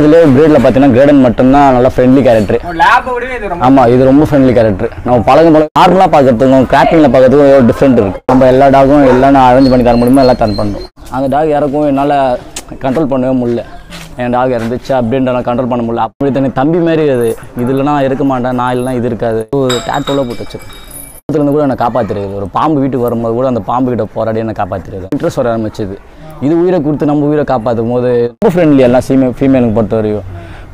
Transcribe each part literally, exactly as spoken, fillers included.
Grade la pathina grade and mattumna nalla friendly character lab odaye idu romba amma idu romba friendly character namu palagum pala normal la paakradhum cracking la paakradhum edo different irukku namba ella dogum ella na arrange panni thara mudiyuma ella turn pannum anga dog yarakum enala control pannave mudiyala en dog irundhuchu appadina na control panna mudiyala appadi thani thambi mari idu idillana irukka maata na illana idu irukadu tattoo la potu vechu adhula kuda na kaapathirukudu or paambu veetukku varumbod kuda and paambu kitta poradi na kaapathirukudu interest vara aarambichudhu இது உயிரை கொடுத்து நம்ம உயிரை காப்பாற்றும் போது ரொம்ப friendly எல்லாம் சீமே ஃபீமேலுக்கு பொறுத்த வரையும்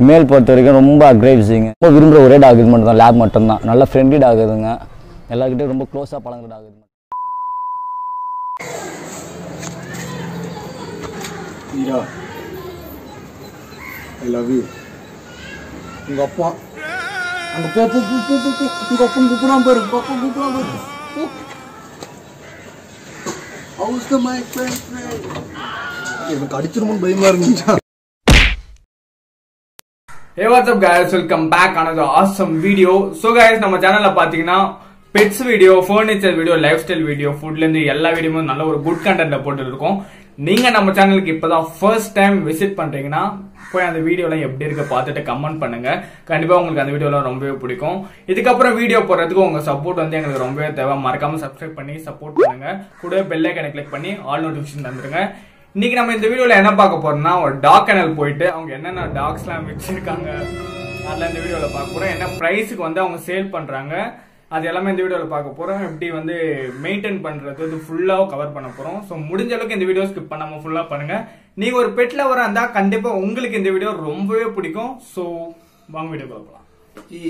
மேல் பொறுத்த வரைக்கும் ரொம்ப அக்ரேசிவ்ங்க ரொம்ப விரும்புகிற ஒரே டாக் இது மட்டும் தான் லேப் மட்டும் தான் நல்லா ஃப்ரெண்ட்லி டாக் இதுங்க எல்லார்கிட்டயும் ரொம்ப க்ளோஸாக பழகுற டாக் இது ஈரா ஐ லவ் யூ உங்க அப்பா அங்க போ போ போ போ உங்க அப்பா குப்புறான் பாரு போ போ குப்புறான் பாரு How's the mic friend? Hey, what's up guys? Welcome back another awesome video. So guys, nama channel la pathina pets video, furniture video, lifestyle video, food la indha ella video um nalla or good content la potirukom. Neenga nama channel ku ippa da first time visit pandringna poi and video la eppadi irukku paathittu comment pannunga kandipa ungalku and video la romba pidikum idukapra video poradhukku unga support vandu engalukku romba theva marakama subscribe panni support pannunga kuda bell icon click panni all notification thandirunga இன்னைக்கு நம்ம இந்த வீடியோல என்ன பார்க்க போறோம்னா ஒரு talk kennel போயிடு அவங்க என்னென்ன டாக்ஸ் எல்லாம் வெச்சிருக்காங்க அதெல்லாம் இந்த வீடியோல பார்க்க போறோம் என்ன பிரைஸ்க்கு வந்து அவங்க சேல் பண்றாங்க அது எல்லாமே இந்த வீடியோல பார்க்க போறோம் எப்படி வந்து மெயின்टेन பண்றது அது ஃபுல்லா கவர் பண்ண போறோம் சோ முடிஞ்ச அளவுக்கு இந்த வீடியோ ஸ்கிப் பண்ணாம ஃபுல்லா பாருங்க நீங்க ஒரு பெட் லவரா இருந்தா கண்டிப்பா உங்களுக்கு இந்த வீடியோ ரொம்பவே பிடிக்கும் சோ வாங்க வீடியோக்குள்ள போலாம் ஜி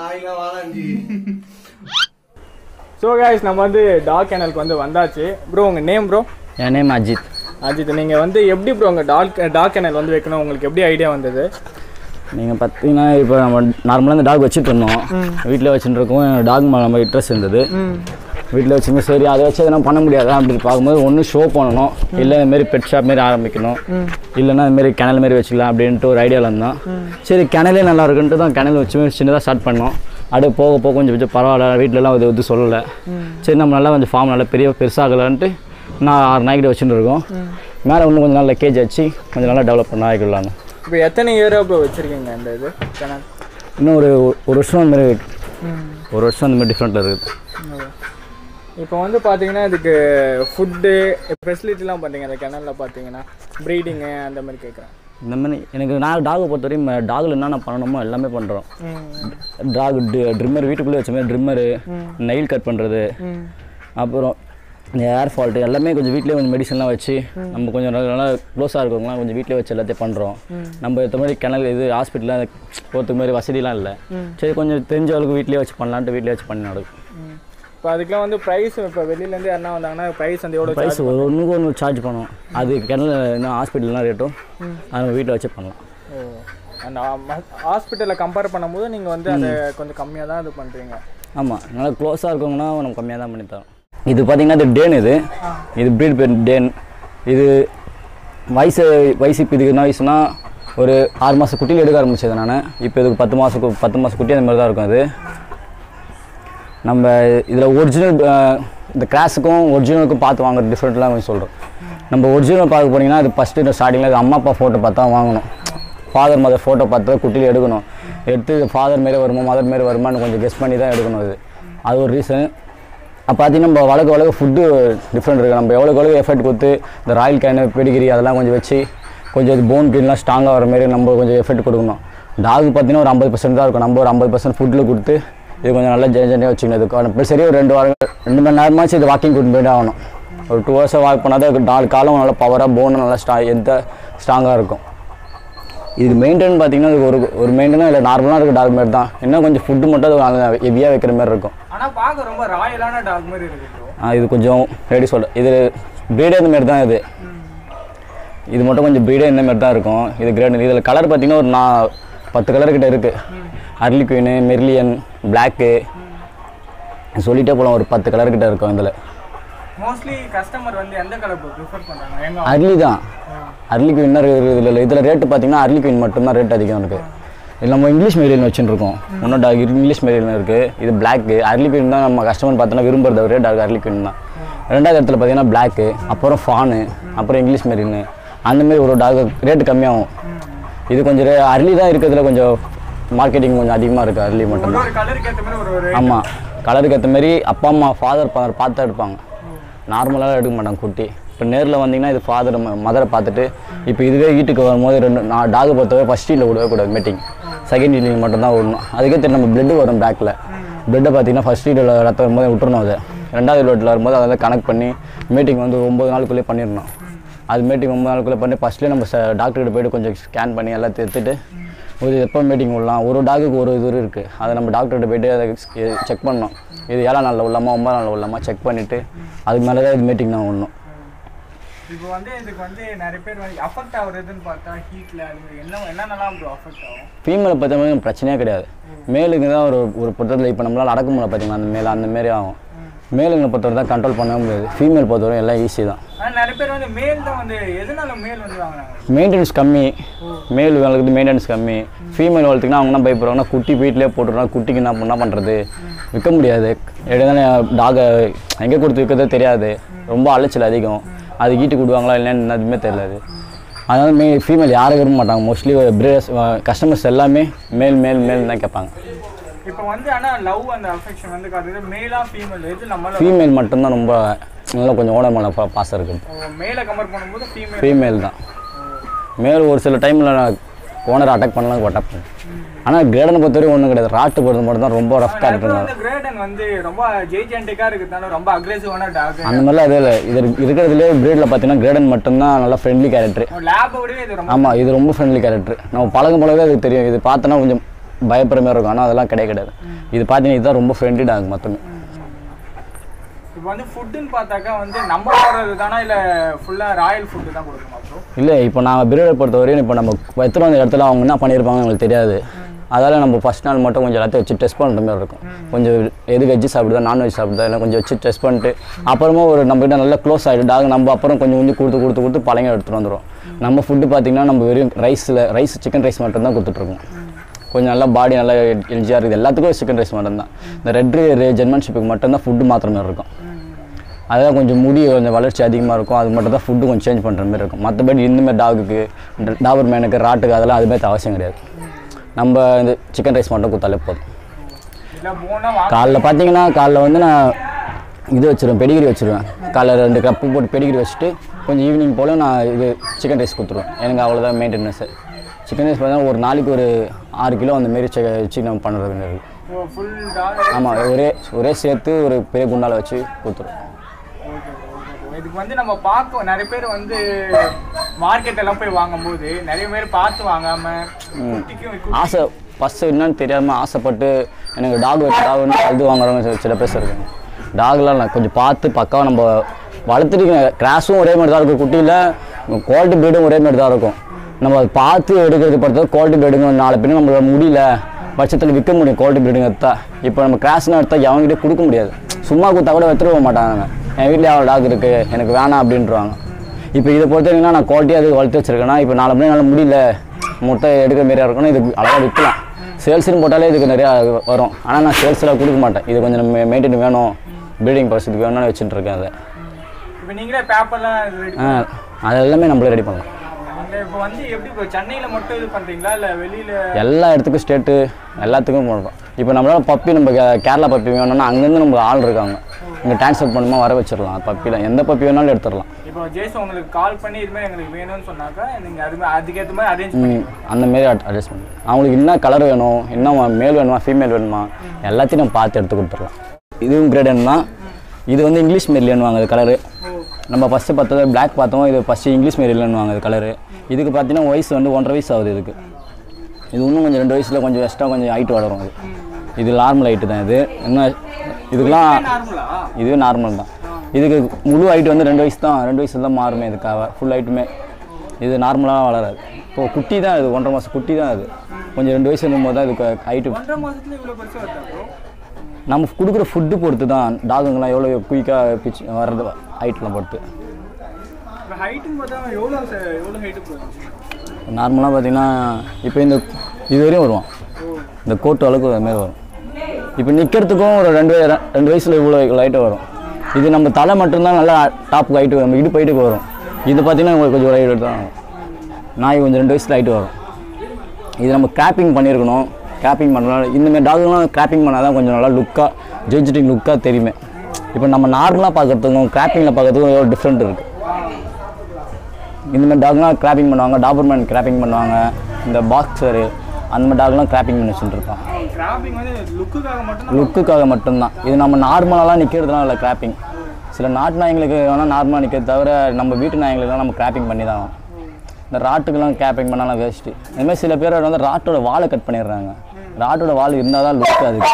நாயில வாளாஞ்சி சோ गाइस நம்ம வந்து டாக் kennel க்கு வந்து வந்தாச்சு bro உங்க name bro my name Ajith Ajith, நீங்க வந்து எப்படி ப்ரோ உங்க டாக் டாக் கennel வந்து வைக்கணும் உங்களுக்கு எப்படி ஐடியா வந்தது நீங்க பாத்தீங்கன்னா இப்போ நம்ம நார்மலா இந்த டாக் வச்சிட்டு இருந்தோம் வீட்ல வச்சிட்டு இருக்கோம் டாக் மேல நம்ம இன்ட்ரஸ்ட் இருந்தது வீட்ல வச்சிருந்தா சரி அதை வச்சு நம்ம பண்ண முடியாது அப்படி பாக்கும்போது ஒன்னு ஷோ பண்ணனும் இல்ல இந்த மாதிரி பெட் ஷாப் மாதிரி ஆரம்பிக்கணும் இல்லனா இந்த மாதிரி கennel மாதிரி வெச்சிடலாம் அப்படினு ஒரு ஐடியால இருந்தோம் சரி கennelே நல்லா இருக்குன்னு தான் கennel வச்சு சின்னதா ஸ்டார்ட் பண்ணோம் அட போக போக கொஞ்சம் கொஞ்சம் பரவாயில்லை வீட்ல எல்லாம் இது வந்து சொல்லல சரி நம்ம நல்லா கொஞ்சம் ஃபார்ம் நல்லா பெரிய பெருசாகலாம்னு நான் நைட் வச்சிட்டு இருக்கோம் மேல இன்னும் கொஞ்ச நாள்ல கேஜ் ஆச்சு கொஞ்ச நாள்ல டெவலப் பண்ண ஆயிக்கலாம் இப்போ எத்தனை இயரா ப்ரோ வச்சிருக்கீங்க அந்த இது கனல் இன்னும் ஒரு ஒரு வருஷம் மேல ஒரு வருஷம் அந்த மாதிரி டிஃபரண்டா இருக்கு இப்போ வந்து பாத்தீங்கன்னா இதுக்கு ஃபுட் ஃபெசிலிட்டிலாம் பாத்தீங்க அந்த கனல்ல பாத்தீங்கன்னா ப்ரீடிங் அந்த மாதிரி கேக்குறாங்க இந்த மாதிரி எனக்கு நான் டாக் பொறுத்தவரையும் டாக்ல என்னென்ன பண்ணணுமோ எல்லாமே பண்றோம் டாக் ட்ரிம்மர் வீட்டுக்குள்ளே வச்ச மாதிரி ட்ரிம்மர் நெயில் கட் பண்றது அப்புறம் ஏர் ஃபால்ட் எல்லாமே கொஞ்சம் வீட்லயே கொஞ்சம் மெடிசன்லாம் வச்சு நம்ம கொஞ்சம் நல்லா க்ளோஸா இருக்கவங்கலாம் கொஞ்சம் வீட்லயே வச்சு எல்லாத்தையும் பண்றோம் நம்ம இந்த மாதிரி கனல் இது ஹாஸ்பிடல்ல போறதுக்கு மாதிரி வசதிலாம் இல்ல சரி கொஞ்சம் தெரிஞ்ச அளவுக்கு வீட்லயே வச்சு பண்ணலாம்னு வீட்லயே வச்சு பண்ணி நடக்கும் இப்போ அதுக்குலாம் வந்து பிரைஸ் இப்போ வெளியில இருந்து யாரா வந்தாங்கன்னா பிரைஸ் வந்து எவ்வளவு பிரைஸ் ஒண்ணுக்கு ஒண்ணு சார்ஜ் பண்ணுவோம் அது கனல் நான் ஹாஸ்பிடல்ல ரேட்டோ நம்ம வீட்ல வச்சு பண்ணலாம் அந்த ஹாஸ்பிடல்ல கம்பேர் பண்ணும்போது நீங்க வந்து அது கொஞ்சம் கம்மியா தான் இது பண்றீங்க ஆமா நல்லா க்ளோஸா இருக்கவங்கனா நம்ம கம்மியா தான் பண்ணி தரோம் இது பாத்தீங்கன்னா இது டேன் இது இது பிரீட் பென் டேன் இது வயசு வயசு இப்போ இதுக்கு என்ன வயசுனா ஒரு ஆறு மாதம் குட்டியில் எடுக்க ஆரம்பிச்சது நான் இப்போ இதுக்கு பத்து மாதம் பத்து மாதம் குட்டி அந்த மாதிரி தான் இருக்கும் அது நம்ம இதில் ஒரிஜினல் இந்த கிராஸுக்கும் ஒரிஜினலுக்கும் பார்த்து வாங்குறது டிஃப்ரெண்ட்லாம் கொஞ்சம் சொல்கிறோம் நம்ம ஒரிஜினல் பார்க்க போனீங்கன்னா அது ஃபஸ்ட்டு ஸ்டார்டிங்கில் அம்மா அப்பா ஃபோட்டோ பார்த்தா வாங்கணும் ஃபாதர் மதர் ஃபோட்டோ பார்த்தா குட்டியில் எடுக்கணும் எடுத்து ஃபாதர் மாரி வருமா மதர் மாரி வருமானு கொஞ்சம் கெஸ் பண்ணி தான் எடுக்கணும் அது அது ஒரு ரீசன் அப்போ பார்த்தீங்கன்னா நம்ம வளர்க்க வளர்க்க ஃபுட்டு டிஃப்ரெண்ட் இருக்குது நம்ம எவ்வளோக்கு எவ்வளோ எஃபர்ட் கொடுத்து இந்த ராயல் கேனு பெடிகிரி அதெல்லாம் கொஞ்சம் வச்சு கொஞ்சம் இது போன் கிரீன்லாம் ஸ்ட்ராங்காக வர மாதிரி நம்ம கொஞ்சம் எஃபர்ட் கொடுக்கணும் டாக் பார்த்தீங்கன்னா ஒரு ஐம்பது பர்சன்ட் தான் இருக்கும் நம்ம ஒரு ஐம்பது பர்சன்ட் ஃபுட்டில் கொடுத்து இது கொஞ்சம் நல்லா ஜென்ஜென்டியாக வச்சுக்கணும் இதுக்கு சரி ஒரு ரெண்டு வாரம் ரெண்டு மணி நேரமாச்சு இது வாக்கிங் கூட்டிட்டு போய்ட்டு ஆகணும் ஒரு டூ ஹவர்ஸாக வாக் பண்ணாத நாலு காலம் நல்லா பவராக போன் நல்லா ஸ்ட்ரா எந்த ஸ்ட்ராங்காக இருக்கும் இது மெயின்டைன் பார்த்தீங்கன்னா அது ஒரு ஒரு மெயின்டெனாக இல்லை நார்மலாக இருக்குது டாக் மாதிரி தான் என்ன கொஞ்சம் ஃபுட்டு மட்டும் அது நல்லா ஹெவியாக வைக்கிற மாதிரி இருக்கும் ஆனால் பார்க்க ரொம்ப ராயலான டாக் மாதிரி இருக்குது ஆ இது கொஞ்சம் எப்படி சொல்ல இது ப்ரீடே இந்த மாதிரி தான் இது இது மட்டும் கொஞ்சம் ப்ரீடே இந்த மாதிரி தான் இருக்கும் இது கிரேட் இதில் கலர் பார்த்தீங்கன்னா ஒரு நான் பத்து கலர்கிட்ட இருக்குது அர்லிக்வீனு மெர்லியன் பிளாக்கு சொல்லிட்டே போகலாம் ஒரு பத்து கலர்கிட்ட இருக்கும் இதில் மோஸ்ட்லி கஸ்டமர் வந்து எந்த கலர் ப்ரிஃபர் பண்ணுறாங்க அர்லி தான் அர்லிக்கு இன்னர் இதில் இல்லை இதில் ரேட்டு பார்த்தீங்கன்னா அர்லிக்வின் மட்டும்தான் ரேட் அதிகம் இருக்குது நம்ம இங்கிலீஷ் மெரிலியன் வச்சுருக்கோம் இன்னும் டாக் இங்கிலீஷ் மெரிலியன் இருக்குது இது பிளாக்கு அர்லிக்வின் தான் நம்ம கஸ்டமர் பார்த்தோன்னா விரும்புறத ஒரே டாக் அர்லிக்வின் தான் ரெண்டாவது இடத்துல பார்த்தீங்கன்னா பிளாக்கு அப்புறம் ஃபானு அப்புறம் இங்கிலீஷ் மெரிலியன் அந்தமாரி ஒரு டாக் ரேட்டு கம்மியாகும் இது கொஞ்சம் अर्ली தான் இருக்குதுல கொஞ்சம் மார்க்கெட்டிங் கொஞ்சம் அதிகமா இருக்கு अर्ली மட்டும். ஒரு கலருக்கு ஏத்த மாதிரி ஒரு ஆமா கலருக்கு ஏத்த மாதிரி அப்பா அம்மா ஃாதர் பார்த்து எடுப்பாங்க. நார்மலா எடுக்க மாட்டாங்க குட்டி. இப்ப நேர்ல வந்தீங்கன்னா இது ஃாதர் மதரை பார்த்துட்டு இப்போ இதுவே வீட்டுக்கு வரும்போது ரெண்டு டாக் பார்த்தவே ஃபர்ஸ்ட் இல்ல ஓடவே கூடாது மீட்டிங். செகண்ட் இல்ல மட்டும் தான் ஓடணும். அதுக்கே தெரி நம்ம ब्लड வரும் பேக்ல. ब्लड பாத்தீங்கன்னா ஃபர்ஸ்ட் இல்ல ரத்தம் வரும்போது விட்டுறணும் அது. ரெண்டாவது லோட்ல வரும்போது அதெல்லாம் கனெக்ட் பண்ணி மீட்டிங் வந்து ஒன்பது நாளுக்குள்ள பண்ணிரணும். அது மீட்டிங் ஒன்பது நாளுக்குள்ள பண்ணி ஃபர்ஸ்ட்ல நம்ம டாக்டர் கிட்ட போய் கொஞ்சம் ஸ்கேன் பண்ணி எல்லாம் எடுத்துட்டு ஒரு எப்போ மீட்டிங் உள்ளலாம் ஒரு டாக்டருக்கு ஒரு இது இருக்கு. அதை நம்ம டாக்டர் கிட்ட போய்ட்டு அதை செக் பண்ணோம். இது ஏழா நாள்ல உள்ளமா ஒன்பது நாள்ல உள்ளமா செக் பண்ணிட்டு அதுக்கு மேல தான் மீட்டிங் நான் பண்ணோம். இப்போ வந்து இதுக்கு வந்து நிறைய பேர் அஃபெக்ட் ஆகுறதுன்னு பார்த்தா ஹீட்ல என்ன என்னென்னலாம் ப்ரோ அஃபெக்ட் ஆகும்? ஃபீமேல பார்த்தா பிரச்சனையே கிடையாது. மேலுக்கு தான் ஒரு ஒரு பொறுத்தவரை இப்போ நம்மளால நடக்க முடியல பார்த்தீங்கன்னா அந்த மேல அந்த மாதிரி ஆகும். மேலுங்களை பொறுத்தவரை தான் கண்ட்ரோல் பண்ணவே முடியாது. ஃபீமேல் பொறுத்தவரை எல்லாம் ஈஸி தான். நிறைய பேர் வந்து மேல் தான் வந்து எதனால மேல் வந்து வாங்குறாங்க? மெயின்டெனன்ஸ் கம்மி. மேல் வளர்க்குறது மெயின்டெனன்ஸ் கம்மி. ஃபீமேல் வளர்த்துக்குன்னா அவங்க தான் பயப்படுவாங்கன்னா குட்டி வீட்டிலே போட்டுருவாங்க. குட்டிக்கு என்ன பண்ணால் பண்ணுறது விற்க முடியாது. எடையாதானே டாகை எங்கே கொடுத்து விற்கிறதே தெரியாது. ரொம்ப அலைச்சல் அதிகம். அது ஈட்டு கொடுவாங்களா இல்லைன்னு எதுவுமே தெரியாது. அதனால மே ஃபீமேல் யாரும் விரும்ப மாட்டாங்க. மோஸ்ட்லி பிரீடர்ஸ் கஸ்டமர்ஸ் எல்லாமே மேல் மேல் மேல் தான் கேட்பாங்க. இப்போ வந்து انا லவ் அந்த அஃபெக்ஷன் வந்து காதுல மேலா ஃபீமேல் இது நம்மள ஃபீமேல் மட்டும் தான் ரொம்ப நல்ல கொஞ்சம் ஓடமான பாசம் இருக்கு. மேல கம்பேர் பண்ணும்போது ஃபீமேல் ஃபீமேல் தான். மேல் ஒரு சில டைம்ல கோனர் அட்டாக் பண்ணலாம் பட் ஆனா கிரேடன் பொறுத்தவரை ஒண்ணும் கிடையாது. ராட்டு போறது மட்டும் தான் ரொம்ப ரஃப் காட் இருக்கு. அந்த கிரேடன் வந்து ரொம்ப ஜெஜென்டிக்கா இருக்குதால ரொம்ப அக்ரெசிவான டாக். அந்த மாதிரி அதே இல்ல இது இருக்குதுல பிரீட்ல பாத்தீனா கிரேடன் மட்டும் தான் நல்ல ஃப்ரெண்ட்லி கேரக்டர். லேபோடவே இது ரொம்ப ஆமா இது ரொம்ப ஃப்ரெண்ட்லி கேரக்டர். நம்ம பழகும் பழகவே அது தெரியும். இது பார்த்தனா கொஞ்சம் பயப்படுற மாதிரி இருக்கும். ஆனால் அதெல்லாம் கிடையாது கிடையாது இது பார்த்தீங்கன்னா இதுதான் ரொம்ப ஃப்ரெண்ட்லி டாக் மொத்தமே. இப்போ வந்து ஃபுட்டுன்னு பார்த்தாக்கா வந்து நம்ம போடுறது தானா இல்லை ஃபுல்லாக ராயல் ஃபுட்டு தான் கொடுக்குமா ப்ரோ? இல்லை இப்போ நான் பிரீடர் பொறுத்த வரையும் இப்போ நம்ம எடுத்துகிட்டு வந்த இடத்துல அவங்க என்ன பண்ணியிருப்பாங்க எங்களுக்கு தெரியாது. அதால் நம்ம ஃபஸ்ட் நாள் மட்டும் கொஞ்சம் எல்லாத்தையும் வச்சு டெஸ்ட் பண்ணுற மாதிரி இருக்கும். கொஞ்சம் எது வெஜ்ஜு சாப்பிடுதா நான்வெஜ் சாப்பிடுதா இல்லை கொஞ்சம் வச்சு டெஸ்ட் பண்ணிட்டு அப்புறமா ஒரு நம்மகிட்ட நல்லா க்ளோஸ் ஆகிட்டு டாக் நம்ம அப்புறம் கொஞ்சம் கொஞ்சம் கொடுத்து கொடுத்து கொடுத்து பழங்க எடுத்துகிட்டு வந்துடும். நம்ம ஃபுட்டு பார்த்திங்கன்னா நம்ம வெறும் ரைஸில் ரைஸ் சிக்கன் ரைஸ் மட்டும் தான் கொடுத்துட்ருக்கோம். கொஞ்சம் நல்லா பாடி நல்லா எல்ஜியாக இருக்குது. எல்லாத்துக்கும் சிக்கன் ரைஸ் மட்டும்தான். இந்த ரெட் ஜெர்மன்ஷிப்புக்கு மட்டும்தான் ஃபுட்டு மாத்திர மாதிரி இருக்கும். அதெல்லாம் கொஞ்சம் முடி கொஞ்சம் வளர்ச்சி அதிகமாக இருக்கும். அது மட்டும் தான் ஃபுட்டு கொஞ்சம் சேஞ்ச் பண்ணுற மாதிரி இருக்கும். மற்றபடி இந்தமாதிரி டாகுக்கு டாபர் மேனுக்கு ராட்டுக்கு அதெல்லாம் அதுமாதிரி அவசியம் கிடையாது. நம்ம இந்த சிக்கன் ரைஸ் மட்டும் கொடுத்தாலே போதும். காலைல பார்த்தீங்கன்னா காலைல வந்து நான் இது வச்சுருவேன் பெடிகிரி வச்சுருவேன். காலைல ரெண்டு கப்பு போட்டு பெடிகிரி வச்சுட்டு கொஞ்சம் ஈவினிங் போல் நான் இது சிக்கன் ரைஸ் கொடுத்துருவேன். எனக்கு அவ்வளோதான் மெயின்டெனன்ஸு. சிக்கன் ரைஸ் பார்த்தீங்கன்னா ஒரு நாளைக்கு ஒரு ஆறு கிலோ அந்த மாரி சிக்கன் பண்ணுறது. ஆமாம் ஒரே ஒரே சேர்த்து ஒரு பெரிய குண்டால வச்சு கொடுத்துருவோம். இதுக்கு வந்து நம்ம பார்க்க நிறைய பேர் வந்து மார்க்கெட் எல்லாம் போய் வாங்கும்போது நிறைய பேர் பார்த்து வாங்காமல் ஆசை ஃபஸ்ட்டு என்னன்னு தெரியாமல் ஆசைப்பட்டு எனக்கு டாக் டாக்னு இது வாங்குறவங்க சில பேர் இருக்காங்க. டாக்லாம் நான் கொஞ்சம் பார்த்து பக்காவாக நம்ம வளர்த்துட்டு கிராஸும் ஒரே மாதிரி தான் இருக்கும். குட்டியில் குவாலிட்டி பீடும் ஒரே மாதிரி தான் இருக்கும். நம்ம அதை பார்த்து எடுக்கிறது பொறுத்தவரை குவாலிட்டி பீடுங்க நாலு பேரும் நம்மளோட முடியல பட்சத்தில் விற்க முடியும். குவாலிட்டி பீடுங்க எடுத்தால் இப்போ நம்ம கிராஸ்னு எடுத்தால் அவங்ககிட்ட கொடுக்க முடியாது. சும்மா கொடுத்தா கூட எடுத்துகிட்டு போக மாட்டாங்க. என் வீட்டில் அவ்வளோ டாக் இருக்குது எனக்கு வேணாம் அப்படின்றாங்க. இப்போ இதை பொறுத்தவரைங்கன்னா நான் குவாலிட்டியாக அது வளர்த்து வச்சுருக்கேன்னா இப்போ நாலு மணி நாள் முடியல மொட்டை எடுக்கிற மாரியாக இருக்கணும். இதுக்கு அழகாக விற்கலாம். சேல்ஸுன்னு போட்டாலே இதுக்கு நிறையா வரும். ஆனால் நான் சேல்ஸில் கொடுக்க மாட்டேன். இது கொஞ்சம் நம்ம மெயின்டைன் வேணும் ப்ரீடிங் பர்சனுக்கு வேணும்னு வச்சுட்டு இருக்கேன். அதை இப்போ நீங்களே பேப்பர்லாம் அது எல்லாமே நம்மளே ரெடி பண்ணலாம். இப்போ வந்து எப்படி இப்போ சென்னையில் மட்டும் இது பண்ணுறீங்களா இல்லை வெளியில் எல்லா இடத்துக்கும் ஸ்டேட்டு எல்லாத்துக்கும் போடுறோம். இப்போ நம்மளால பப்பி நம்ம கேரளா பப்பி வேணும்னா அங்கேருந்து நம்ம ஆள் இருக்காங்க. இங்கே டிரான்ஸ்ஃபர் பண்ணுமா வர வச்சிடலாம். பப்பியில் எந்த பப்பி வேணாலும் எடுத்துடலாம். இப்போ ஜேஸ் உங்களுக்கு கால் பண்ணி இதுமாதிரி எங்களுக்கு வேணும்னு சொன்னாக்கா நீங்கள் அதுமாதிரி அதுக்கேற்ற மாதிரி அரேஞ்ச் பண்ணி அந்தமாரி அட்ஜஸ்ட் பண்ணி அவங்களுக்கு என்ன கலர் வேணும் என்ன மேல் வேணுமா ஃபீமேல் வேணுமா எல்லாத்தையும் நம்ம பார்த்து எடுத்து கொடுத்துடலாம். இதுவும் கிரேடன் தான். இது வந்து இங்கிலீஷ் மெரிலியன் வாங்குது கலரு. நம்ம ஃபஸ்ட்டு பார்த்தது பிளாக் பார்த்தோம். இது ஃபஸ்ட்டு இங்கிலீஷ் மெரிலியன் வாங்குது கலரு. இதுக்கு பார்த்தீங்கன்னா வயசு வந்து ஒன்றரை வயசு ஆகுது. இதுக்கு இது இன்னும் கொஞ்சம் ரெண்டு வயசில் கொஞ்சம் எக்ஸ்ட்ரா கொஞ்சம் ஹைட் வளரும். அது இது நார்மல் ஹைட்டு தான். இது இன்னும் இதுக்கெலாம் இதுவே நார்மல் தான். இதுக்கு முழு ஹைட்டு வந்து ரெண்டு வயசு தான் ரெண்டு வயசுல தான் மாறுமே. இதுக்காக ஃபுல் ஹைட்டுமே இது நார்மலாக வளராது. இப்போது குட்டி தான் இது ஒன்றரை மாதம் குட்டி தான். அது கொஞ்சம் ரெண்டு வயசு இருக்கும்போது தான் இதுக்கு ஹைட்டு நம்ம கொடுக்குற ஃபுட்டு பொறுத்து தான் டாகுங்கெலாம் எவ்வளோ குயிக்காக பிச்சு வர்றது ஹைட்லாம் பொறுத்து. நார்மலாக பார்த்தீங்கன்னா இப்போ இந்த இது வரையும் வருவான். இந்த கோட்டு அளவுக்கு அதுமாரி வரும். இப்போ நிற்கிறதுக்கும் ஒரு ரெண்டு ரெண்டு வயசில் இவ்வளோ ஹைட்டு வரும். இது நம்ம தலை மட்டும்தான் நல்லா டாப்புக்கு ஹைட்டு நம்ம இடுப்பு ஹைட்டுக்கு வரும். இது பார்த்தீங்கன்னா உங்களுக்கு கொஞ்சம் ஹைட்டு தான். நாய் கொஞ்சம் ரெண்டு வயசில் ஹைட்டு வரும். இது நம்ம கிராப்பிங் பண்ணியிருக்கணும். கிராப்பிங் பண்ணுறோம். இந்தமாதிரி டாக்லாம் கிராப்பிங் பண்ணால் தான் கொஞ்சம் நல்லா லுக்காக ஜெயிச்சிட்டிங் லுக்காக தெரியுமே. இப்போ நம்ம நார்மலாக பார்க்குறதுக்கும் கிராப்பிங்கில் பார்க்குறதுக்கும் எவ்வளோ டிஃப்ரெண்ட் இருக்குது. இந்தமாதிரி டாக்லாம் கிராப்பிங் பண்ணுவாங்க, டாபர்மேன் கிராப்பிங் பண்ணுவாங்க, இந்த பாக்ஸரு அந்த மாதிரி டாக்லாம் கிராப்பிங் பண்ணி வச்சுட்டுருக்கோம். லுக்குக்காக மட்டும்தான். இது நம்ம நார்மலாலாம் நிற்கிறதுலாம் இல்லை கிராப்பிங். சில நாட்டு நாய்களுக்கு வேணால் நார்மலாக நிற்கிறது தவிர நம்ம வீட்டு நாய்களுக்குலாம் நம்ம கிராப்பிங் பண்ணி தான். இந்த ராட்டுக்கெல்லாம் கிராப்பிங் பண்ணாலும் வேஸ்ட்டு. அதுமாதிரி சில பேர் வந்து ராட்டோட வாழை கட் பண்ணிடுறாங்க. ராட்டோட வால் இருந்தால் தான் லுக்கு. அதுக்கு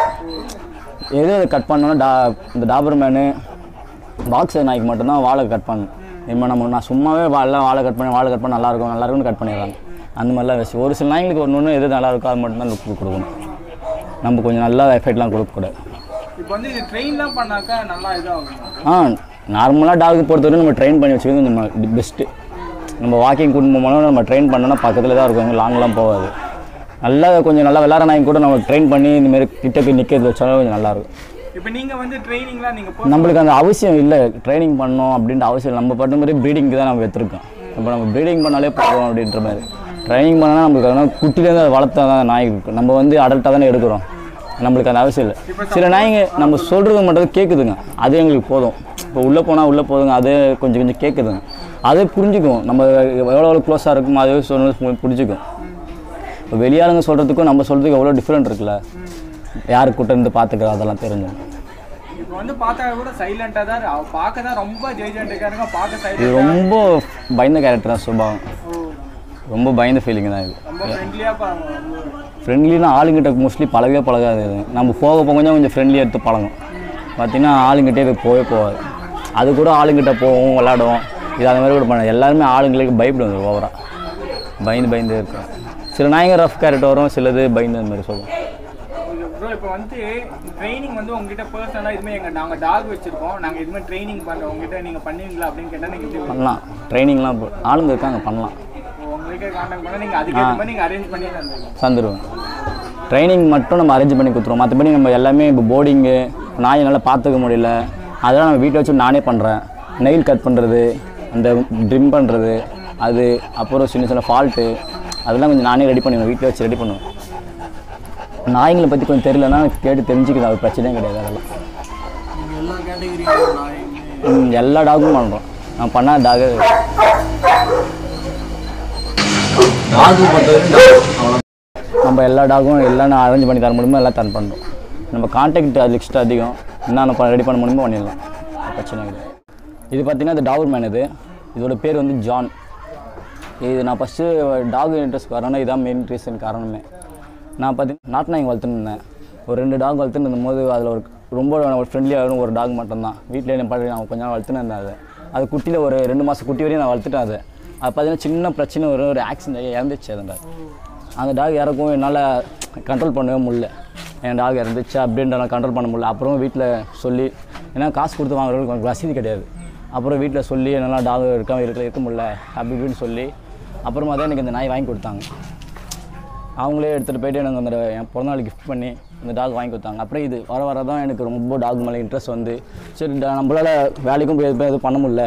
எது அதை கட் பண்ணோன்னா டா இந்த டாபர்மேனு பாக்ஸர் நாய்க்கு மட்டும்தான் வாழை கட் பண்ணணும். இப்போ நம்ம நான் சும்மாவே வாழலாம் வாழை கட் பண்ணி வாழை கட் பண்ண நல்லாயிருக்கும் நல்லாயிருக்குன்னு கட் பண்ணிடுறாங்க. அந்த மாதிரிலாம் வேஸ்ட்டு. ஒரு சில நாய்களுக்கு ஒன்று ஒன்று எது நல்லாயிருக்கும் அது மட்டும்தான் லுக்கு கொடுக்கணும். நம்ம கொஞ்சம் நல்லா எஃபெக்ட்லாம் கொடுக்கக்கூடாது. இப்போ வந்து இது ட்ரெயின்லாம் பண்ணாக்கா நல்லா இதாகும். ஆ நார்மலாக டாக்கு பொறுத்தவரைக்கும் நம்ம ட்ரெயின் பண்ணி வச்சுக்கிறது நம்ம பெஸ்ட்டு. நம்ம வாக்கிங் கூட்டின்னு போனோம் நம்ம ட்ரெயின் பண்ணோன்னா பக்கத்தில் தான் இருக்கும், லாங்லாம் போகாது. நல்லா கொஞ்சம் நல்லா விளாட நாய்க்கு கூட நம்ம ட்ரெயின் பண்ணி இந்தமாரி கிட்ட போய் நிற்கிறது வச்சாலும் கொஞ்சம் நல்லாயிருக்கும். இப்போ நீங்கள் வந்து ட்ரைனிங்லாம் நீங்கள் நம்மளுக்கு அந்த அவசியம் இல்லை, ட்ரைனிங் பண்ணணும் அப்படின்ற அவசியம். நம்ம பண்ணுற மாதிரி ப்ரீடிங்க்கு தான் நம்ம எடுத்துருக்கோம். இப்போ நம்ம ப்ரீடிங் பண்ணாலே போகிறோம் அப்படின்ற மாதிரி ட்ரைனிங் பண்ணால் நம்மளுக்கு அதனால் குட்டிலேருந்து அதை வளர்த்தா தான் நாய்க்கு இருக்கும். நம்ம வந்து அடல்ட்டாக தானே எடுக்கிறோம், நம்மளுக்கு அந்த அவசியம் இல்லை. சில நாய்ங்க நம்ம சொல்கிறது மட்டும் கேட்குதுங்க, அது எங்களுக்கு போதும். இப்போ உள்ளே போனால் உள்ளே போதுங்க, அது கொஞ்சம் கொஞ்சம் கேட்குதுங்க, அதே புரிஞ்சுக்கும். நம்ம எவ்வளோ எவ்வளோ க்ளோஸாக இருக்குமோ அதே சொன்ன புரிஞ்சுக்கும். இப்போ வெளியாளுங்க சொல்கிறதுக்கும் நம்ம சொல்கிறதுக்கு எவ்வளோ டிஃப்ரெண்ட் இருக்குல்ல. யார் கூட்ட இருந்து பார்த்துக்கிறோம் அதெல்லாம் தெரிஞ்சோம். இப்போ வந்து பார்த்தா கூட சைலண்ட்டாக தான் பார்க்க தான் ரொம்ப ஜெயிஜென்ட்டுக்காரங்க பார்க்க சைலண்ட். இது ரொம்ப பயந்த கேரக்டர் தான் சுபாவம். ரொம்ப பயந்த ஃபீலிங் தான் இது. ஃப்ரெண்ட்லினா ஆளுங்கிட்ட மோஸ்ட்லி பழகவே பழகாது. நம்ம போக போக கொஞ்சம் கொஞ்சம் ஃப்ரெண்ட்லியாக எடுத்து பழகும். பார்த்திங்கன்னா ஆளுங்கிட்டே இது போகவே போகாது. அது கூட ஆளுங்கிட்ட போவோம் விளாடுவோம். இது அந்த மாதிரி கூட பண்ண எல்லாருமே ஆளுங்களுக்கு பயப்படுது. ஓவராக பயந்து பயந்து இருக்கும். சில நாய்ங்க ரஃப் கேரக்டர் வரும், சிலது பயந்து அந்த மாதிரி சொல்லுவோம். இப்போ வந்து ட்ரைனிங் வந்து உங்ககிட்ட பர்சனலாக இதுமாதிரி எங்கள் நாங்கள் டாக் வச்சுருக்கோம், நாங்கள் இதுமாதிரி ட்ரைனிங் பண்ணுறோம், உங்ககிட்ட நீங்கள் பண்ணுவீங்களா அப்படின்னு கேட்டால் நீங்கள் பண்ணலாம். ட்ரைனிங்லாம் ஆளுங்க இருக்காங்க பண்ணலாம். சந்துருவேன் ட்ரைனிங் மட்டும் நம்ம அரேஞ்ச் பண்ணி கொடுத்துருவோம். மற்றபடி நம்ம எல்லாமே இப்போ போர்டிங்கு நாயை நல்லா பார்த்துக்க முடியல, அதெல்லாம் நம்ம வீட்டில் வச்சு நானே பண்ணுறேன். நெயில் கட் பண்ணுறது, அந்த ட்ரிம் பண்ணுறது, அது அப்புறம் சின்ன சின்ன ஃபால்ட்டு அதெல்லாம் கொஞ்சம் நானே ரெடி பண்ணுவேன். வீட்டில் வச்சு ரெடி பண்ணுவேன். நாய்களை பற்றி கொஞ்சம் தெரியலன்னா கேட்டு தெரிஞ்சுக்கிது, அது பிரச்சனையும் கிடையாது. அதெல்லாம் எல்லா டாகும் பண்ணுறோம். நான் பண்ணாத டாகு நம்ம எல்லா டாகும் எல்லாம் நான் அரேஞ்ச் பண்ணி தர முடியுமோ எல்லாம் தன் பண்ணுறோம். நம்ம கான்டாக்ட் அது லிஸ்ட் அதிகம், இன்னும் ரெடி பண்ண முடியுமோ பண்ணிடலாம், பிரச்சனை கிடையாது. இது பார்த்திங்கன்னா அது டாபர்மேன். இது இதோட பேர் வந்து ஜான். இது நான் ஃபஸ்ட்டு டாக் இன்ட்ரெஸ்ட் வரணும்னா இதுதான் மெயின் ரீசன் காரணமே. நான் பார்த்திங்கன்னா நாட்டு நாய்ங்க வளர்த்துன்னு இருந்தேன். ஒரு ரெண்டு டாக் வளர்த்துன்னு இருந்தபோது அதில் ஒரு ரொம்ப ஒரு ஃப்ரெண்ட்லியாக ஒரு டாக் மட்டும்தான் வீட்டில் என்ன பண்ணி நான் கொஞ்சம் நாள் வளர்த்துன்னு இருந்தேன். அது அது குட்டியில் ஒரு ரெண்டு மாதம் குட்டி வரையும் நான் வளர்த்துட்டேன். அது அது பார்த்தீங்கன்னா சின்ன பிரச்சனை ஒரு ஒரு ஆக்சிடென்ட் இறந்துச்சு. அந்த டாக் அந்த டாக் இறக்கும் என்னால் கண்ட்ரோல் பண்ணவே முடியல. என் டாக் இறந்துச்சு அப்படின்ற நான் கண்ட்ரோல் பண்ண முடியல. அப்புறம் வீட்டில் சொல்லி, ஏன்னா காசு கொடுத்து வாங்குறவங்களுக்கு வசதி கிடையாது, அப்புறம் வீட்டில் சொல்லி என்னால் டாக் இருக்காமல் இருக்க இருக்க முடியல அப்படி இப்படின்னு சொல்லி அப்புறமா தான் எனக்கு இந்த நாய் வாங்கி கொடுத்தாங்க. அவங்களே எடுத்துகிட்டு போய்ட்டு எனக்கு அந்த என் பிறந்தநாள் கிஃப்ட் பண்ணி அந்த டாக் வாங்கி கொடுத்தாங்க. அப்புறம் இது வர வர தான் எனக்கு ரொம்ப டாக் மேலே இன்ட்ரெஸ்ட் வந்து, சரி நம்மளால் வேலைக்கும் போய் எதுவும் பண்ண முடியல,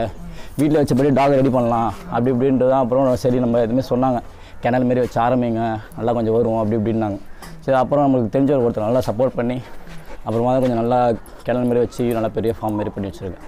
வீட்டில் வச்சபடி டாக் ரெடி பண்ணலாம் அப்படி இப்படின்ட்டு தான். அப்புறம் சரி நம்ம எதுவுமே சொன்னாங்க, கிணல் மாரி வச்சு ஆரம்பிங்க நல்லா கொஞ்சம் வரும் அப்படி இப்படின்னாங்க. சரி அப்புறம் நம்மளுக்கு தெரிஞ்சவர் ஒருத்தர் நல்லா சப்போர்ட் பண்ணி அப்புறமா தான் கொஞ்சம் நல்லா கிணல் மாரி வச்சு நல்லா பெரிய ஃபார்ம் மாரி பண்ணி வச்சுருக்கேன்.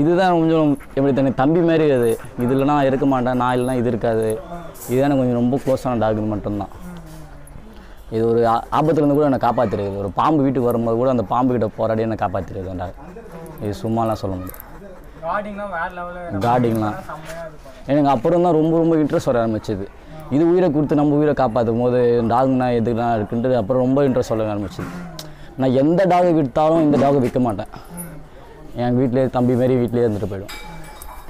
இதுதான் கொஞ்சம் எப்படி தனி தம்பி மாதிரி. அது இது இல்லைனா இருக்க மாட்டேன், நான் இல்லைனா இது இருக்காது. இதுதான் கொஞ்சம் ரொம்ப க்ளோஸான டாக் மட்டும்தான். இது ஒரு ஆபத்துலேருந்து கூட என்னை காப்பாற்றிருக்குது. ஒரு பாம்பு வீட்டுக்கு வரும்போது கூட அந்த பாம்பு கிட்ட போராடி என்னை காப்பாற்றிருக்குது அந்த டாக். இது சும்மாலாம் சொல்ல முடியாது. கார்டிங்லாம் எனக்கு அப்புறம் தான் ரொம்ப ரொம்ப இன்ட்ரெஸ்ட் வர ஆரம்பிச்சிது. இது உயிரை கொடுத்து நம்ம உயிரை காப்பாற்றும் போது டாகுனா எதுக்குனா இருக்குன்ட்டு அப்புறம் ரொம்ப இன்ட்ரெஸ்ட் சொல்ல ஆரம்பிச்சிது. நான் எந்த டாகை விற்றாலும் இந்த டாகை விற்க மாட்டேன். என் வீட்டிலே தம்பி மாரி வீட்டிலே இருந்துட்டு போய்டும்.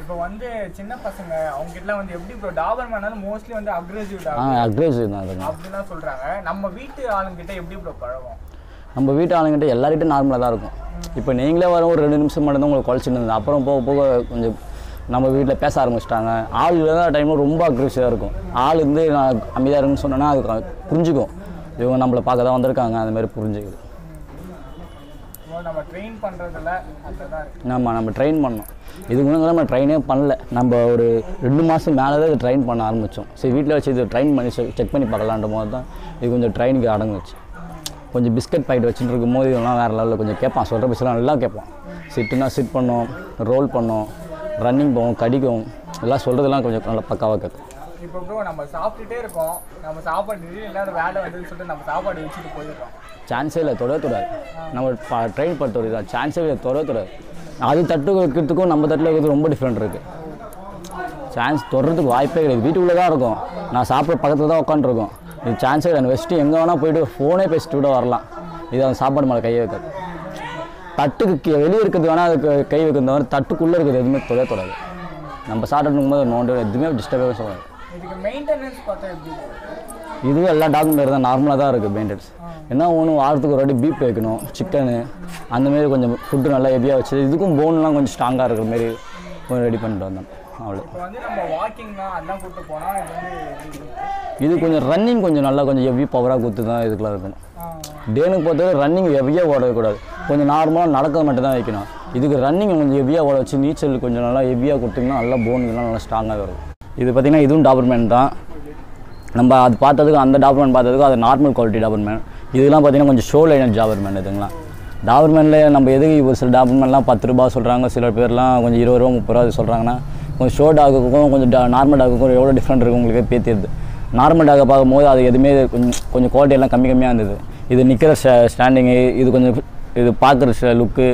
இப்போ வந்து சின்ன பசங்க அவங்ககிட்டலாம் வந்து எப்படி இப்போ டாபர்மேனால மோஸ்ட்லி வந்து அக்ரெசிவ் டாக் ஆ அக்ரெசிவ் தான் அதுங்க அப்படிலாம் சொல்கிறாங்க. நம்ம வீட்டு ஆளுங்கிட்ட எப்படி இப்போ பழகும்? நம்ம வீட்டு ஆளுங்கிட்ட எல்லார்கிட்ட நார்மலாக தான் இருக்கும். இப்போ நீங்களே வரும் ஒரு ரெண்டு நிமிஷம் மட்டும் தான் உங்களுக்கு குழச்சிட்டு இருந்தது. அப்புறம் போக போக கொஞ்சம் நம்ம வீட்டில் பேச ஆரம்பிச்சிட்டாங்க. ஆள் இல்லாத டைமில் ரொம்ப அக்ரெசிவாக இருக்கும். ஆள் வந்து நான் அமைதியாக இருக்குன்னு சொன்னேன்னா அது புரிஞ்சுக்கும், இவங்க நம்மளை பார்க்க தான் வந்திருக்காங்க, அந்த மாதிரி புரிஞ்சுக்குது. நம்ம ட்ரெயின் பண்ணுறதில்ல நம்ம நம்ம ட்ரெயின் பண்ணோம். இதுக்கு முன்னாடி நம்ம ட்ரெயினே பண்ணல. நம்ம ஒரு ரெண்டு மாதம் மேலே தான் இது ட்ரெயின் பண்ண ஆரம்பித்தோம். சரி வீட்டில் வச்சு இது ட்ரெயின் பண்ணி செக் பண்ணி பார்க்கலான்ற போது தான் இது கொஞ்சம் ட்ரெயினுக்கு அடங்குச்சு. கொஞ்சம் பிஸ்கட் பாக்கெட் வச்சுட்டு இருக்கும் போது இதெல்லாம் வேறு லெவலில் கொஞ்சம் கேட்பான். சொல்கிற பஸ்லாம் நல்லா கேட்பான். சிட்டுனா சிட் பண்ணோம், ரோல் பண்ணோம், ரன்னிங் போவோம், கடிக்கும், எல்லாம் சொல்கிறதுலாம் கொஞ்சம் நல்லா பக்காவாக கேட்கும். இப்போ ப்ரோ நம்ம சாப்பிட்டுட்டே இருக்கோம், நம்ம சாப்பாடு இல்லாத வேலை வருதுன்னு சொல்லிட்டு நம்ம சாப்பாடு வச்சுட்டு போயிடுறோம். சான்ஸே இல்லை, தொடக்கூடாது. நம்ம ட்ரெயின் படுத்தோடு தான் சான்ஸே இல்லை, தொடக்கூடாது. அது தட்டு வைக்கிறதுக்கும் நம்ம தட்டில் வைக்கிறது ரொம்ப டிஃப்ரெண்ட் இருக்குது. சான்ஸ் தொடர்றதுக்கு வாய்ப்பே கிடையாது. வீட்டுக்குள்ளே தான் இருக்கும், நான் சாப்பிட பக்கத்தில் தான் உட்காந்துருக்கோம். இது சான்ஸே கிடையாது. வச்சுட்டு எங்கே வேணால் போய்ட்டு ஃபோனே பேசிட்டு கூட வரலாம். இது அந்த சாப்பாடு மேலே கையை வைக்காது. தட்டுக்கு வெளியே இருக்கிறது வேணால் அதுக்கு கை வைக்கிறது தவிர தட்டுக்குள்ளே இருக்கிறது எதுவுமே தொடக்கூடாது. நம்ம சாப்பிட்டுக்கும் போது நோண்டு எதுவுமே டிஸ்டர்பே சொல்லாது. இதுவே எல்லா டாக்கும் பேர் தான் நார்மலாக தான் இருக்குது மெயின்டெனன்ஸ். ஏன்னா ஒன்று வாரத்துக்கு ஒரு வாட்டி பீப் வைக்கணும், சிக்கனு அந்தமாரி கொஞ்சம் ஃபுட்டு நல்லா ஹெவியாக வச்சு இதுக்கும் போன்லாம் கொஞ்சம் ஸ்ட்ராங்காக இருக்கிற மாரி கொஞ்சம் ரெடி பண்ணிட்டு வந்தோம். அவ்வளோ இது கொஞ்சம் ரன்னிங் கொஞ்சம் நல்லா கொஞ்சம் ஹெவி பவராக கொடுத்து தான் இதுக்குலாம் இருக்கணும். டேனுக்கு பொறுத்தவரை ரன்னிங் ஹெவியாக ஓடக்கூடாது, கொஞ்சம் நார்மலாக நடக்க மட்டும் தான் வைக்கணும். இதுக்கு ரன்னிங் கொஞ்சம் ஹெவியாக ஓட வச்சு நீச்சல் கொஞ்சம் நல்லா ஹெவியாக கொடுத்தீங்கன்னா நல்லா போன் இதெல்லாம் நல்லா ஸ்ட்ராங்காக வரும். இது பார்த்திங்கன்னா இதுவும் டாபர்மேன் தான். நம்ம அது பார்த்ததுக்கும் அந்த டாபர்மேன் பார்த்ததுக்கும் அது நார்மல் குவாலிட்டி டாபர்மேன். இதெல்லாம் பார்த்திங்கன்னா கொஞ்சம் ஷோ லைனர் டாபர்மேன். இதுங்களா டாபர்மேனில் நம்ம எதுக்கு ஒரு சில டாபர்மேன்லாம் பத்து ரூபா சொல்கிறாங்க, சில பேர்லாம் கொஞ்சம் இருபது ரூபா முப்பது ரூபா சொல்கிறாங்கன்னா கொஞ்சம் ஷோ டாக்குக்கும் கொஞ்சம் டா நார்மல் டாக்குக்கும் எவ்வளோ டிஃப்ரெண்ட் இருக்குது உங்களுக்கு பேத்திடுது. நார்மல் டாக்கை பார்க்கும்போது அது எதுவுமே கொஞ்சம் கொஞ்சம் குவாலிட்டியெல்லாம் கம்மி கம்மியாக இருந்தது. இது நிற்கிற ஸ்டா ஸ்டாண்டிங்கு இது கொஞ்சம் இது பார்க்குற லுக்கு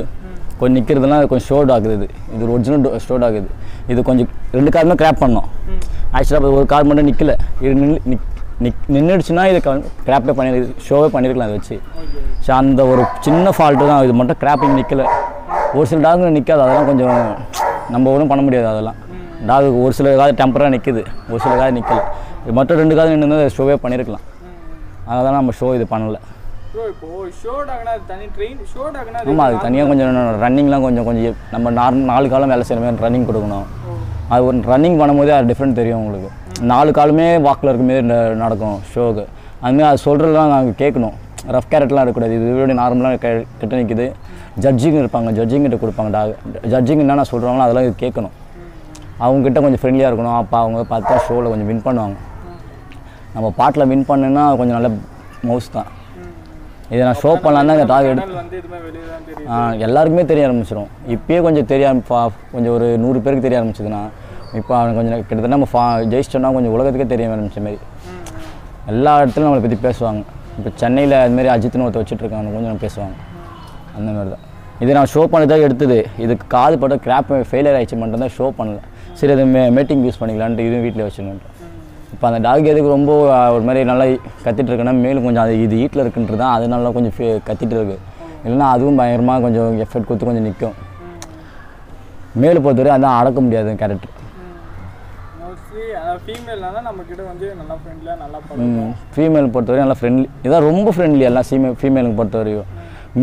கொஞ்சம் நிற்கிறதுலாம் கொஞ்சம் ஷோ டாக்குது. இது இது ஒரு ஒரிஜினல் ஷோ டாக்குது. இது கொஞ்சம் ரெண்டு காருமே கிராப் பண்ணோம். ஆக்சுவலாக ஒரு கார் மட்டும் நிற்கலை, இது நின்று நிக் நிக் நின்றுடுச்சுன்னா இது கிராப்பே பண்ணி ஷோவே பண்ணியிருக்கலாம். அதை வச்சு ஸோ அந்த ஒரு சின்ன ஃபால்ட்டு தான். இது மட்டும் கிராப்பிங் நிற்கலை. ஒரு சில டாக்கு நிற்காது, அதெல்லாம் கொஞ்சம் நம்ம ஒன்றும் பண்ண முடியாது. அதெல்லாம் டாக்கு ஒரு சில காது டெம்பராக நிற்குது, ஒரு சில காது நிற்கலை. இது மட்டும் ரெண்டு காது நின்று அதை ஷோவே பண்ணியிருக்கலாம். அதனால தான் நம்ம ஷோ இது பண்ணலை. ஆமாம், அது தனியாக கொஞ்சம் ரன்னிங்லாம் கொஞ்சம் கொஞ்சம் நம்ம நார் நாலு காலம் வேலை செய்கிற மாதிரி ரன்னிங் கொடுக்கணும். அது ஒரு ரன்னிங் பண்ணும்போதே அது டிஃப்ரெண்ட் தெரியும் உங்களுக்கு. நாலு காலமே வாக்கில் இருக்க மாரி நடக்கும் ஷோவுக்கு. அதுமாதிரி அது சொல்கிறதுலாம் நாங்கள் கேட்கணும். ரஃப் கேரட்லாம் இருக்கக்கூடாது. இது இதோட நார்மலாக கெ கிட்ட நிற்கிது. ஜட்ஜிங் இருப்பாங்க, ஜட்ஜிங்கிட்ட கொடுப்பாங்க டாக். ஜட்ஜிங் என்னென்ன சொல்கிறாங்களோ அதெல்லாம் இது கேட்கணும். அவங்ககிட்ட கொஞ்சம் ஃப்ரெண்ட்லியாக இருக்கணும். அப்போ அவங்க பார்த்தா ஷோவில் கொஞ்சம் வின் பண்ணுவாங்க. நம்ம பாட்டில் வின் பண்ணுன்னா கொஞ்சம் நல்ல மவுஸ் தான். இதை நான் ஷோ பண்ணலான்னா இந்த டாக் எடுத்து எல்லாருக்குமே தெரிய ஆரம்பிச்சிடும். இப்போயே கொஞ்சம் தெரிய ஆரம்பிப்பா கொஞ்சம் ஒரு நூறு பேருக்கு தெரிய ஆரம்பிச்சிதுன்னா இப்போ அவன் கொஞ்சம் கிட்டத்தட்ட நம்ம ஃபா ஜெயிச்சிட்டோம்னா கொஞ்சம் உலகத்துக்கே தெரிய ஆரம்பிச்ச மாதிரி எல்லா இடத்துலையும் நம்மளை பற்றி பேசுவாங்க. இப்போ சென்னையில் அதுமாரி அஜித்னு ஒருத்த வச்சுட்ருக்காங்க, கொஞ்சம் பேசுவாங்க அந்த மாதிரி தான். இதை நான் ஷோ பண்ணதாக எடுத்தது. இதுக்கு காது பட்ட கிராப் ஃபெயிலியர் ஆகிடுச்சு மட்டும் தான் ஷோ பண்ணல. சரி அது மே மீட்டிங் யூஸ் பண்ணிக்கலான்ட்டு இதுவும் வீட்டில் வச்சுக்கணுன்ட்டு. இப்போ அந்த டாக் எதுக்கு ரொம்ப ஒரு மாதிரி நல்லா கத்திட்டு இருக்குன்னா மேலும் கொஞ்சம் அது இது வீட்டில் இருக்குன்றது தான். அதனால கொஞ்சம் கத்திட்டு இருக்கு. இல்லைன்னா அதுவும் பயங்கரமாக கொஞ்சம் எஃபர்ட் கொடுத்து கொஞ்சம் நிற்கும். மேலே பொறுத்தவரை அதான் அடக்க முடியாது கேரக்டர். ஃபீமேல் பொறுத்தவரையும் நல்லா ஃப்ரெண்ட்லி இதான் ரொம்ப ஃப்ரெண்ட்லி எல்லாம். ஃபீமேல் ஃபீமேலுக்கு பொறுத்தவரையும்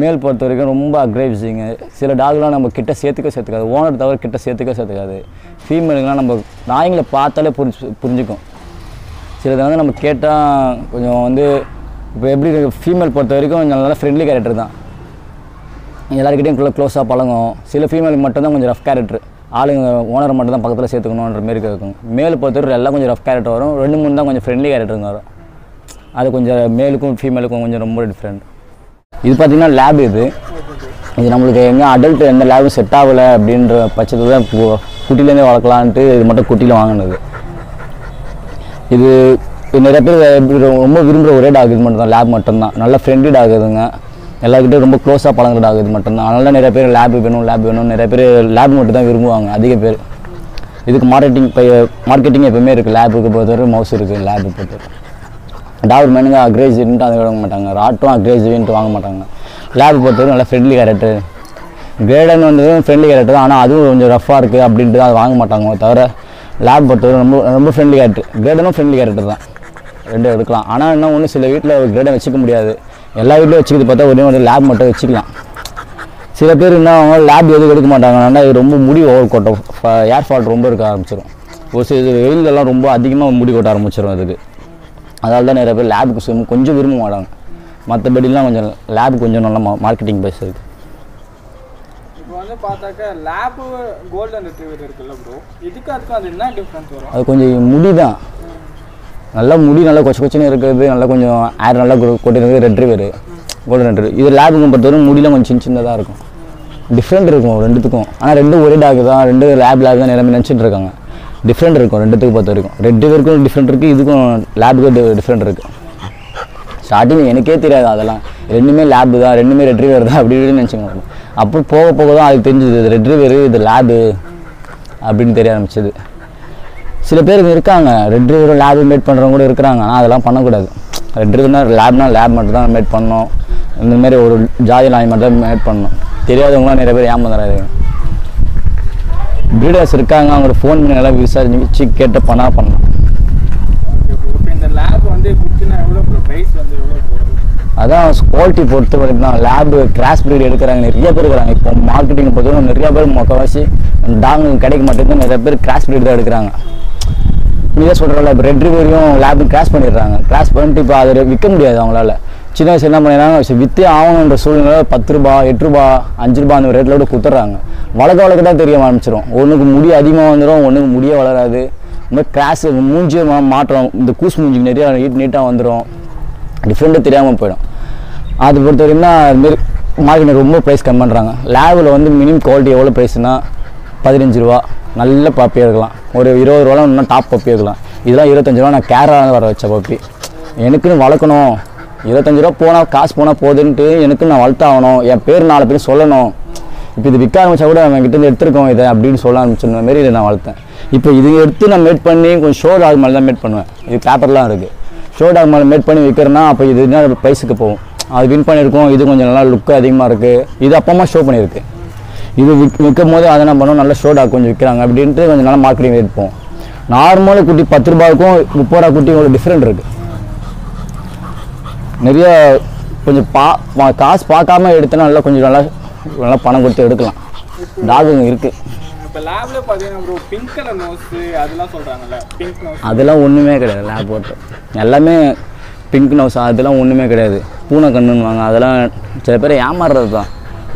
மேல் பொறுத்த வரைக்கும் ரொம்ப அக்ரேசிங்கு. சில டாக்லாம் நம்ம கிட்ட சேர்த்துக்க சேர்த்துக்காது, ஓனர் தவிர கிட்ட சேர்த்துக்க சேர்த்துக்காது. ஃபீமேலுக்குலாம் நம்ம நாய்களை பார்த்தாலே புரிஞ்சு புரிஞ்சுக்கும். சில இதை வந்து நம்ம கேட்டால் கொஞ்சம் வந்து இப்போ எப்படி ஃபீமேல் பொறுத்த வரைக்கும் நல்லா ஃப்ரெண்ட்லி கேரக்டர் தான். எல்லாருக்கிட்டையும் க்ளோ க்ளோஸாக பழகும். சில ஃபீமேலுக்கு மட்டும்தான் கொஞ்சம் ரஃப் கேரக்டர். ஆளுங்க ஓனரை மட்டும் தான் பக்கத்தில் சேர்த்துக்கணுன்ற மாரி இருக்கும். மேல் பொறுத்தவரை எல்லாம் கொஞ்சம் ரஃப் கேரக்டர் வரும். ரெண்டு மூணு தான் கொஞ்சம் ஃப்ரெண்ட்லி கேரக்டருங்க வரும். அது கொஞ்சம் மேலுக்கும் ஃபீமேலுக்கும் கொஞ்சம் ரொம்ப டிஃப்ரெண்ட். இது பார்த்திங்கன்னா லேப். இது இது நம்மளுக்கு எங்கே அடல்ட் எந்த லேபும் செட் ஆகலை அப்படின்ற பட்சத்தில் தான் குட்டிலேருந்தே வளர்க்கலான்ட்டு இது மட்டும் குட்டியில் வாங்கினது. இது நிறைய பேர் ரொம்ப விரும்புகிற ஒரே டாக் இது மட்டும் தான். லேப் மட்டும்தான் நல்லா ஃப்ரெண்ட்லி டாக் இதுங்க. எல்லாருக்கிட்டையும் ரொம்ப க்ளோஸாக பழங்குற டாக் இது மட்டும்தான். அதனால நிறைய பேர் லேப் வேணும் லேப் வேணும் நிறைய பேர் லேப் மட்டும் தான் விரும்புவாங்க அதிக பேர். இதுக்கு மார்க்கெட்டிங் இப்போ மார்க்கெட்டிங் எப்போயுமே இருக்குது. லேபுக்கு பொறுத்தவரை மவுஸ் இருக்குது. லேபு பொறுத்தவரை டாக் மேனுங்க அக்ரேசிவ்ன்ட்டு அதை வாங்க மாட்டாங்க. ராட்டும் அக்ரேசிவ்ன்ட்டு வாங்க மாட்டாங்க. லேபு பொறுத்தவரை நல்லா ஃப்ரெண்ட்லி கேரக்டர். கிரேடன் வந்ததும் ஃப்ரெண்ட்லி கேரக்டர் தான். ஆனால் அதுவும் கொஞ்சம் ரஃப்பாக இருக்குது அப்படின்ட்டு அதை வாங்க மாட்டாங்க. தவிர லேப் பொறுத்தவரை ரொம்ப ரொம்ப ஃப்ரெண்ட்லி கேரக்டர். கிரேடனும் ஃப்ரெண்ட்லி கேரக்டர் தான், ரெண்டும் எடுக்கலாம். ஆனால் என்ன ஒன்று சில வீட்டில் ஒரு கிரேடன் வச்சுக்க முடியாது. எல்லா வீட்லையும் வச்சுக்கிது பார்த்தா ஒரே ஒரு லேப் மட்டும் வச்சுக்கலாம். சில பேர் என்ன அவங்க லேப் எதுவும் எடுக்க மாட்டாங்கன்னா இது ரொம்ப முடி ஓவர் கொட்டும், ஏர் ஃபால்ட் ரொம்ப இருக்க ஆரம்பிச்சிடும். ஒரு சில வெயிலெல்லாம் ரொம்ப அதிகமாக முடி கொட்ட ஆரம்பிச்சிடும். அதுக்கு அதனால தான் நிறைய பேர் லேபுக்கு சும்மா கொஞ்சம் விரும்ப மாட்டாங்க. மற்றபடிலாம் கொஞ்சம் லேப் கொஞ்சம் நல்லா மா மார்க்கெட்டிங் பேஸ் இருக்குது. இப்போ வந்து பார்த்தாக்கா லேபு கோல்டன் ரெட்ரீவர் இருக்குல்ல ப்ரோ, இதுக்கு அதுக்கு அது என்ன டிஃப்ரென்ஸ் வரும்? அது கொஞ்சம் முடி தான், நல்லா முடி நல்லா கொச்சு கொச்சுன்னு இருக்கிறது, நல்லா கொஞ்சம் ஏர் நல்லா கொட்டிருக்கு ரெட்ரீவர் கோல்டன் ரெட்ரீவர். இது லேபுக்கும் பொறுத்தவரைக்கும் முடியெலாம் கொஞ்சம் சின்ன சின்னதாக இருக்கும், டிஃப்ரெண்ட் இருக்கும் ரெண்டுத்துக்கும். ஆனால் ரெண்டும் ஒரே டாக்கு தான், ரெண்டு லேப் லேப் தான் எல்லாமே நினச்சிட்டு இருக்காங்க. டிஃப்ரெண்ட் இருக்கும் ரெண்டுத்துக்கு பொறுத்த வரைக்கும், ரெட்ரீவருக்கும் டிஃப்ரெண்ட் இருக்குது, இதுக்கும் லேபுக்கும் டிஃப்ரெண்ட் இருக்குது. ஸ்டார்டிங் எனக்கே தெரியாது அதெல்லாம், ரெண்டுமே லேபு தான், ரெண்டுமே ரெட்ரீவர் தான் அப்படி இப்படின்னு நினச்சிக்கோங்க. அப்போ போக போக தான் அதுக்கு தெரிஞ்சுது இது ரெட்ரீவர் இது லேபு அப்படின்னு தெரிய ஆரம்பிச்சது. சில பேருக்கு இருக்காங்க ரெட்ரீவரும் லேபு மேட் பண்ணுறவங்க கூட இருக்கிறாங்க. ஆனால் அதெல்லாம் பண்ணக்கூடாது. ரெட்ரீவர்னால் லேப்னால் லேப் மட்டும் தான் மேட் பண்ணணும், இந்தமாதிரி ஒரு ஜாதி லாய் மட்டும் தான் மேட் பண்ணணும். தெரியாதவங்களாம் நிறைய பேர் ஏமாந்துறாங்க. ப்ரீடர்ஸ் இருக்காங்க, அவங்களுக்கு ஃபோன் பண்ணி நல்லா விசாரிச்சு கேட்டு பண்ணா பண்ணலாம். அதான் குவாலிட்டி பொறுத்து பார்த்தீங்கன்னா லேபு கிராஸ் ப்ரீட் எடுக்கிறாங்க நிறைய பேர் இருக்கிறாங்க. இப்போ மார்க்கெட்டிங் பொறுத்தவரைக்கும் நிறைய பேர் முக்கால்வாசி டாங்கு கிடைக்க மாட்டேங்குது, நிறைய பேர் கிராஸ் ப்ரீட் தான் எடுக்கிறாங்க. நீ தான் சொல்கிறாங்க இப்போ ரெட்ரீவரையும் லேபும் கிராஸ் பண்ணிடுறாங்க. கிராஸ் பண்ணிட்டு இப்போ அதை விற்க முடியாது அவங்களால. சின்ன வயசு என்ன பண்ணிடுறாங்க, விற்றே ஆகணுன்ற சூழ்நிலை பத்து ரூபா எட்டு ரூபா அஞ்சு ரூபா அந்த ரேட்டில் விட கொடுத்துட்றாங்க. வளர்க்க வளர்க்க தான் தெரிய ஆரம்பிச்சிடும். ஒன்றுக்கு முடி அதிகமாக வந்துடும், ஒன்றுக்கு முடியே வளராது. இந்த கிராஸு மூஞ்சி மாற்றம், இந்த கூஸ் மூஞ்சிக்கு நிறையா நீட் நீட்டாக வந்துடும், டிஃப்ரெண்ட்டாக தெரியாமல் போயிடும். அது பொறுத்த வரைக்கும்னா அதுமாரி மார்க்கெட்டில் ரொம்ப ப்ரைஸ் கம்மி பண்ணுறாங்க. லேபில் வந்து மினிமம் குவாலிட்டி எவ்வளோ ப்ரைஸ்னால் பதினஞ்சு ரூபா நல்ல பப்பி எடுக்கலாம், ஒரு இருபது ரூபாலாம் இன்னும் டாப் பப்பி எடுக்கலாம். இதெல்லாம் இருபத்தஞ்சி ரூபா நான் கேராக வர வச்ச பப்பி எனக்குன்னு வளர்க்கணும், இருபத்தஞ்சி ரூபா போனால் காசு போனால் போகுதுன்ட்டு எனக்குன்னு நான் வளர்த்தாகணும், என் பேர் நாலு பேர் சொல்லணும். இப்போ இது விற்க ஆரம்பித்தா கூட அவன் கிட்டேருந்து எடுத்துருக்கோம் இதை அப்படின்னு சொல்ல ஆரம்பிச்சுன்ன மாரி இதை நான் வளர்த்தேன். இப்போ இது எடுத்து நான் மேட் பண்ணி கொஞ்சம் ஷோ டாக் மேலே தான் மேட் பண்ணுவேன். இது பேப்பர்லாம் இருக்குது, ஷோ டாக் மேலே மேட் பண்ணி விற்கிறேன்னா அப்போ இது என்ன ப்ரைஸுக்கு போகும், அது வின் பண்ணியிருக்கோம். இது கொஞ்சம் நல்லா லுக்கு அதிகமாக இருக்குது, இது அப்பமா ஷோ பண்ணியிருக்கு. இது விக் விற்கும் போது அதை என்ன பண்ணுவோம், நல்லா ஷோ டாக் கொஞ்சம் விற்கிறாங்க அப்படின்ட்டு கொஞ்சம் நல்லா மார்க்கெட்டிங் எடுப்போம். நார்மலாக குட்டி பத்து ரூபாய்க்கும் முப்பது ரூபா குட்டி ஒரு டிஃப்ரெண்ட் இருக்குது. நிறைய கொஞ்சம் பா காசு பார்க்காம எடுத்தோன்னா நல்லா கொஞ்சம் நல்லா நல்லா பணம் கொடுத்து எடுக்கலாம். டாகுங்க இருக்குது அதெல்லாம் ஒன்றுமே கிடையாது. லேப் போட்டு எல்லாமே பிங்க் நோஸ் அதெல்லாம் ஒன்றுமே கிடையாது. பூனை கண்ணுன்னுவாங்க அதெல்லாம் சில பேர் ஏமாறுறது தான்.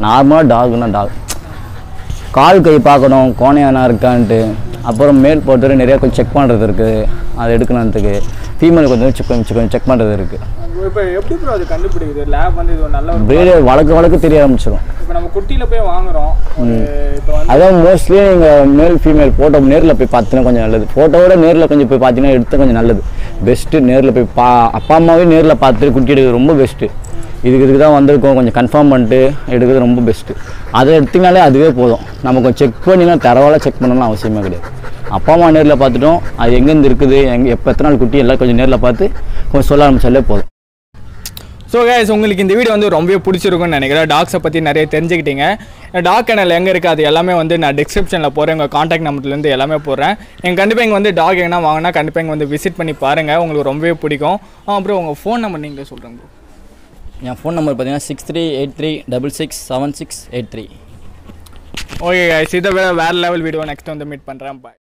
நார்மலாக டாகுன்னா டாக் கால் கை பார்க்கணும், கோணையானா இருக்கான்ட்டு. அப்புறம் மேல் போட்டு நிறையா கொஞ்சம் செக் பண்ணுறது இருக்குது, அதை எடுக்கணுன்றதுக்கு ஃபீமேல் கொஞ்சம் செக் கொஞ்சம் செக் பண்ணுறது இருக்குது. இப்போ எப்படி ப்ரோ அது கண்டுபிடிக்குது லேப் வந்து இது நல்ல ஒரு ப்ரீடர் வளர்க்க வளர்க்க தெரிய ஆரம்பிச்சிடும். இப்போ நம்ம குட்டியில் போய் வாங்குகிறோம், இப்போ அதான் மோஸ்ட்லி நீங்கள் மேல் ஃபீமேல் ஃபோட்டோ நேரில் போய் பார்த்தீங்கன்னா கொஞ்சம் நல்லது. ஃபோட்டோவோட நேரில் கொஞ்சம் போய் பார்த்தீங்கன்னா எடுத்து கொஞ்சம் நல்லது, பெஸ்ட்டு. நேரில் போய் பா அப்பா அம்மாவே நேரில் பார்த்து குட்டி எடுக்கிறது ரொம்ப பெஸ்ட்டு. இதுக்கு இதுக்கு தான் வந்திருக்கோம் கொஞ்சம் கன்ஃபார்ம் பண்ணிட்டு எடுக்கிறது ரொம்ப பெஸ்ட்டு. அதை எடுத்திங்கனாலே அதுவே போதும். நம்ம கொஞ்சம் செக் பண்ணிங்கன்னா தரவாக செக் பண்ணணும்னு அவசியமே கிடையாது. அப்பா அம்மா நேரில் பார்த்துட்டோம், அது எங்கேருந்து இருக்குது, எங்கே எப்போ எத்தனை நாள் குட்டி எல்லாம் கொஞ்சம் நேரில் பார்த்து கொஞ்சம் சொல்ல ஆரம்பிச்சாலே போதும். ஸோ கைஸ், உங்களுக்கு இந்த வீடியோ வந்து ரொம்பவே பிடிச்சிருக்குன்னு நினைக்கிறேன். டாக்ஸை பற்றி நிறைய தெரிஞ்சுக்கிட்டீங்க. டாக் கெனல் எங்கே இருக்குது அது எல்லாமே வந்து நான் டிஸ்கிரிப்ஷனில் போகிறேன், உங்கள் காண்டாக்ட் நம்பர்லேருந்து எல்லாமே போடுறேன். நீங்கள் கண்டிப்பாக இங்கே வந்து டாக் எங்கன்னா வாங்கினா கண்டிப்பாக இங்கே வந்து விசிட் பண்ணி பாருங்கள், உங்களுக்கு ரொம்பவே பிடிக்கும். அப்புறம் உங்கள் ஃபோன் நம்பர் நீங்களே சொல்கிறேன் ப்ரோ. என் ஃபோன் நம்பர் பார்த்தீங்கன்னா six three eight three double six seven six eight three. Okay guys, இதை வேறு லெவல் வீடியோ நெக்ஸ்ட் வந்து மீட் பண்ணுறேன். பாய்.